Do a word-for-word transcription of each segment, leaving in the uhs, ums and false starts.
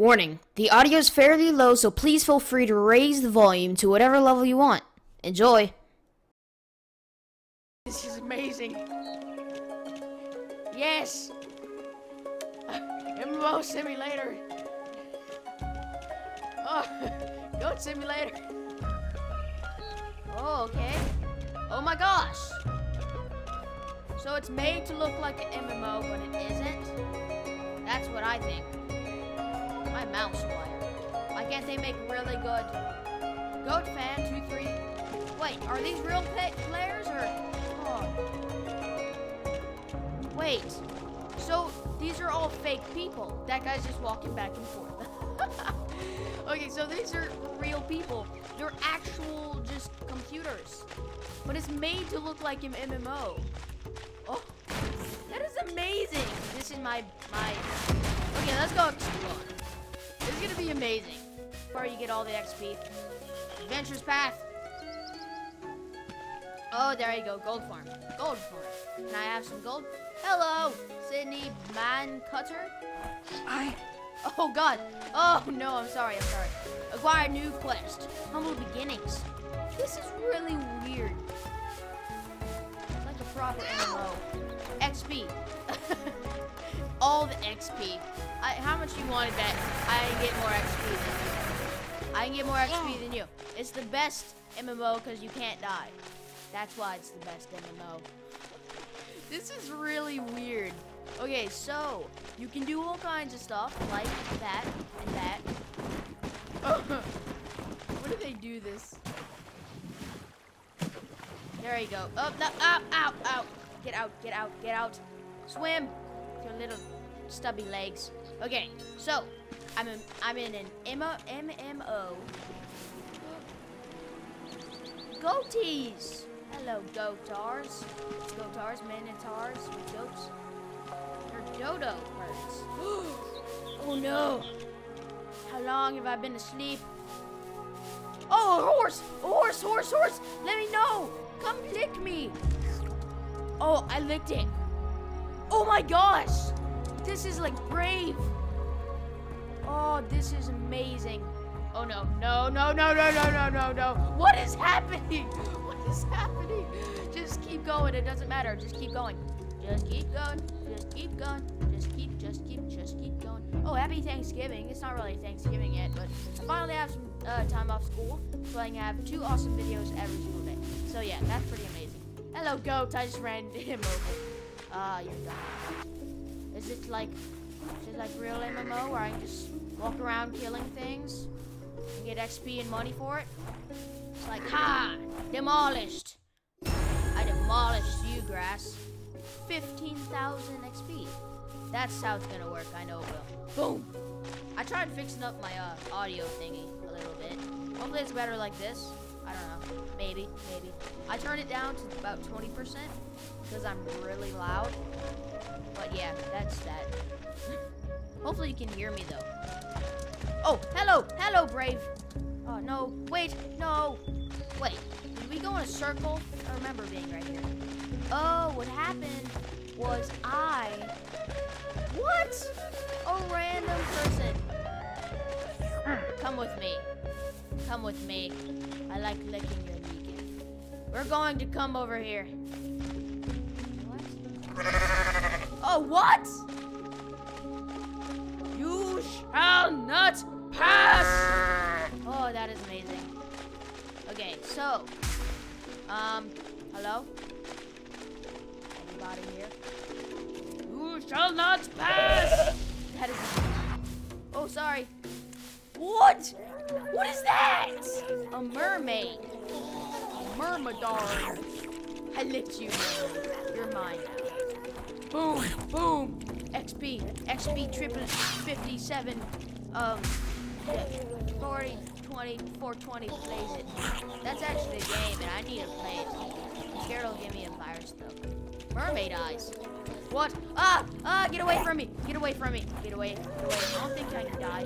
Warning, the audio is fairly low, so please feel free to raise the volume to whatever level you want. Enjoy! This is amazing. Yes! M M O Simulator! Oh, Goat Simulator! Oh, okay. Oh my gosh! So it's made to look like an M M O, but it isn't? That's what I think. My mouse wire. Why can't they make really good Goat Fan two three? Wait, are these real players or? Oh. Wait. So these are all fake people. That guy's just walking back and forth. Okay, so these are real people. They're actual just computers, but it's made to look like an M M O. Oh, that is amazing. This is my my. Okay, let's go explore. This is gonna be amazing. Where you get all the X P. Adventure's Path. Oh, there you go. Gold farm. Gold farm. Can I have some gold? Hello, Sydney Mancutter. I. Oh God. Oh no. I'm sorry. I'm sorry. Acquire new quest. Humble beginnings. This is really weird. It's like a proper M M O. X P. All the X P. I, how much you want to bet I get more X P than you? I can get more X P yeah. than you. It's the best M M O because you can't die. That's why it's the best M M O. This is really weird. Okay, so you can do all kinds of stuff like that and that. Oh, what do they do this? There you go. Oh, no, ow, ow, ow. Get out, get out, get out. Swim. Your little stubby legs. Okay, so I'm in, I'm in an M M O. Goatees. Hello, goatars. Goatars, minotaurs, goats. They're dodo birds. Oh no! How long have I been asleep? Oh, a horse! A horse! Horse! Horse! Let me know. Come lick me. Oh, I licked it. Oh my gosh! This is like Brave! Oh, this is amazing. Oh no, no, no, no, no, no, no, no, no. What is happening? What is happening? Just keep going, it doesn't matter. Just keep going. Just keep going, just keep going. Just keep, just keep, just keep going. Oh, happy Thanksgiving. It's not really Thanksgiving yet, but I finally have some uh, time off school, so I can have two awesome videos every single day. So yeah, that's pretty amazing. Hello, goat, I just ran him over. Ah, uh, you're done. Is it like, is it like real M M O where I can just walk around killing things and get X P and money for it? It's like, ha! Demolished! I demolished you, grass. fifteen thousand X P. That's how it's gonna work, I know it will. Boom! I tried fixing up my uh, audio thingy a little bit. Hopefully it's better like this. I don't know. Maybe, maybe. I turned it down to about twenty percent. Because I'm really loud. But yeah, that's that. Hopefully you can hear me though. Oh, hello, hello, Brave. Oh no, wait, no. Wait, did we go in a circle? I remember being right here. Oh, what happened was I, what? A random person. Come with me, come with me. I like licking your beacon. We're going to come over here. Oh, what? You shall not pass! Oh, that is amazing. Okay, so, um, hello? Anybody here? You shall not pass! That is amazing. Oh, sorry. What? What is that? A mermaid. A mermadar. I licked you. You're mine now. Boom, boom, X P, X P triple fifty-seven, um, forty, twenty, four twenty, plays it. That's actually a game, and I need to play it. Scared will give me a virus, though. Mermaid eyes. What? Ah, ah, get away from me, get away from me, get away, get away. I don't think I can die.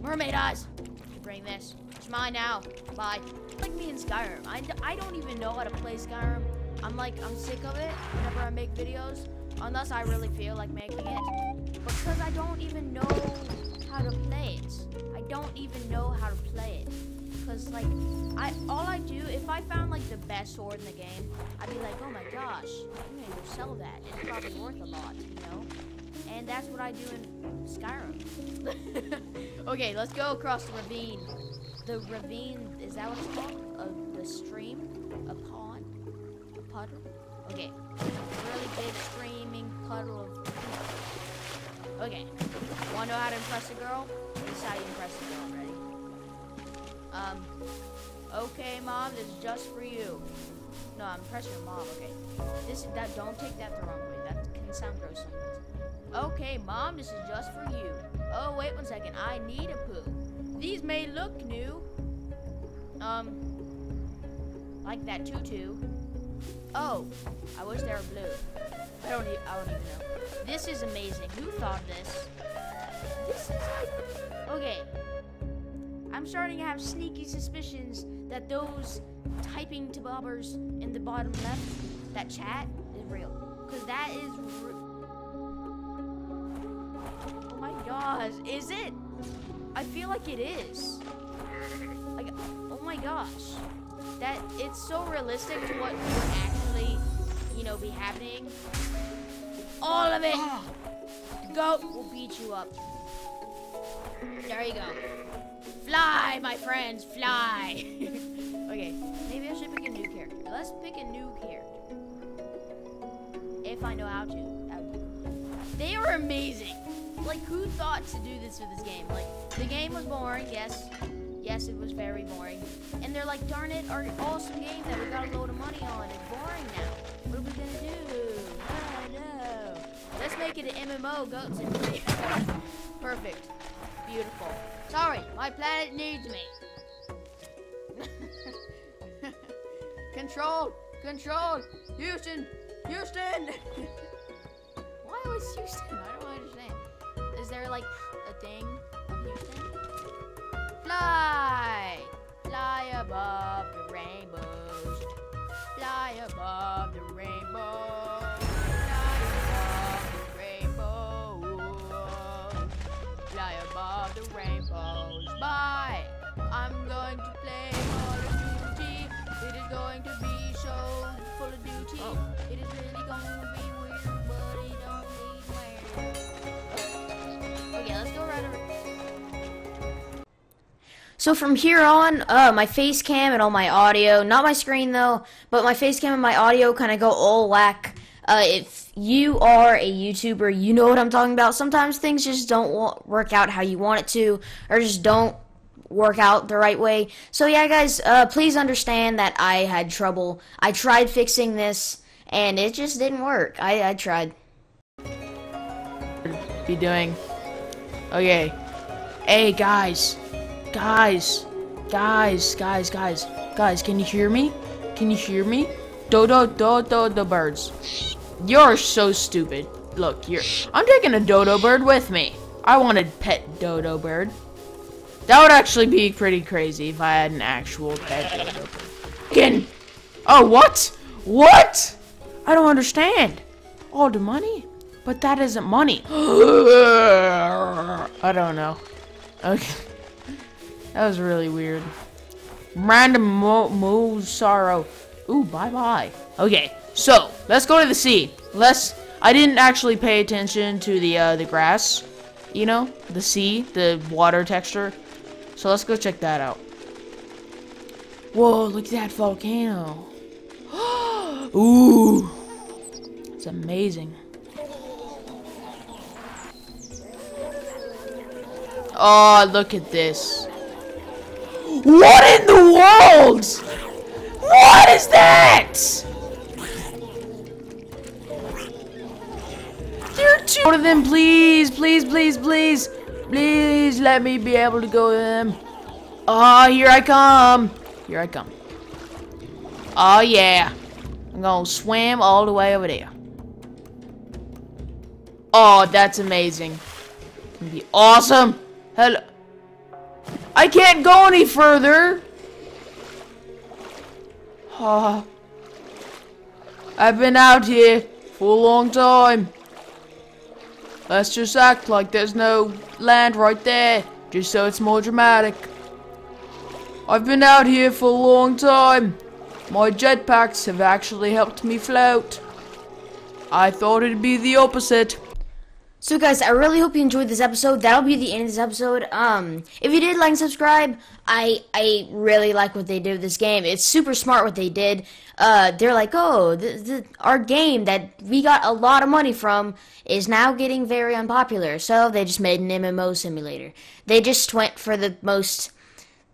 Mermaid eyes. Bring this. It's mine now. Bye. Like me in Skyrim. I, I don't even know how to play Skyrim. I'm like, I'm sick of it whenever I make videos, unless I really feel like making it, because I don't even know how to play it. I don't even know how to play it. Cause like, I all I do, if I found like the best sword in the game, I'd be like, oh my gosh, I'm gonna go sell that. It's probably worth a lot, you know? And that's what I do in Skyrim. Okay, let's go across the ravine. The ravine, is that what it's called? Uh, the stream? A pond? A puddle? Okay, a really big streaming puddle of people. Okay, wanna know how to impress a girl? This is how you impress a girl, ready? Um, okay mom, this is just for you. No, I'm impressing your mom, okay. This, that, don't take that the wrong way. That can sound gross sometimes. Okay mom, this is just for you. Oh, wait one second, I need a poo. These may look new. Um, like that tutu. Oh, I wish they were blue. I don't, e I don't even know. This is amazing. Who thought this? This is like, okay. I'm starting to have sneaky suspicions that those typing tabobbers in the bottom left, that chat is real. Cause that is. Oh my gosh, is it? I feel like it is. Like, oh my gosh, that it's so realistic to what would actually, you know, be happening. All of it. The goat will beat you up. There you go. Fly, my friends, fly. Okay, maybe I should pick a new character. Let's pick a new character. If I know how to. That would be cool. They were amazing. Like, who thought to do this for this game? Like, the game was boring, yes. Yes, it was very boring. And they're like, darn it, our awesome game that we got a load of money on is boring now. What are we gonna do? I don't know. Let's make it an M M O Goat Simulator. Perfect. Beautiful. Sorry, my planet needs me. Control, control, Houston, Houston. Why was Houston? I don't understand. Is there like a thing of Houston? Fly, fly above the rainbows. Fly above the rainbow. Fly above the rainbow. Fly above the rainbows. Bye. I'm going to play Call of Duty. It is going to be so full of duty. Oh. It is really going to be weird, but it don't need weird. Okay, let's go right over. So from here on, uh, my face cam and all my audio, not my screen though, but my face cam and my audio kind of go all whack. Uh, if you are a YouTuber, you know what I'm talking about. Sometimes things just don't work out how you want it to, or just don't work out the right way. So yeah, guys, uh, please understand that I had trouble. I tried fixing this, and it just didn't work. I, I tried. Be doing. Okay. Hey guys. Guys. Guys, guys, guys. Guys, can you hear me? Can you hear me? Do do do do the birds. You're so stupid. Look, you're I'm taking a dodo bird with me. I wanted pet dodo bird. That would actually be pretty crazy if I had an actual pet dodo bird. Oh, what? What? I don't understand. All the money? But that isn't money. I don't know. Okay. That was really weird. Random mo, mo sorrow. Ooh, bye-bye. Okay, so let's go to the sea. Let's I didn't actually pay attention to the uh the grass, you know, the sea, the water texture. So let's go check that out. Whoa, look at that volcano. Ooh. It's amazing. Oh, look at this. What in the world? What is that? There are two of them, please, please, please, please. Please let me be able to go to them. Oh, here I come. Here I come. Oh, yeah. I'm gonna swim all the way over there. Oh, that's amazing. It's gonna be awesome. Hello. I can't go any further. Oh, I've been out here for a long time. Let's just act like there's no land right there, just so it's more dramatic. I've been out here for a long time. My jetpacks have actually helped me float. I thought it'd be the opposite. So guys, I really hope you enjoyed this episode. That'll be the end of this episode. Um, if you did, like and subscribe. I I really like what they did with this game. It's super smart what they did. Uh, they're like, oh, th th our game that we got a lot of money from is now getting very unpopular. So they just made an M M O simulator. They just went for the most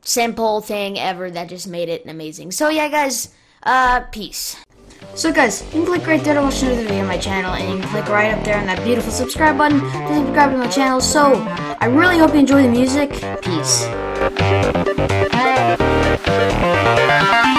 simple thing ever that just made it amazing. So yeah, guys, uh, peace. So guys, you can click right there to watch another video on my channel, and you can click right up there on that beautiful subscribe button to subscribe to my channel. So, I really hope you enjoy the music. Peace.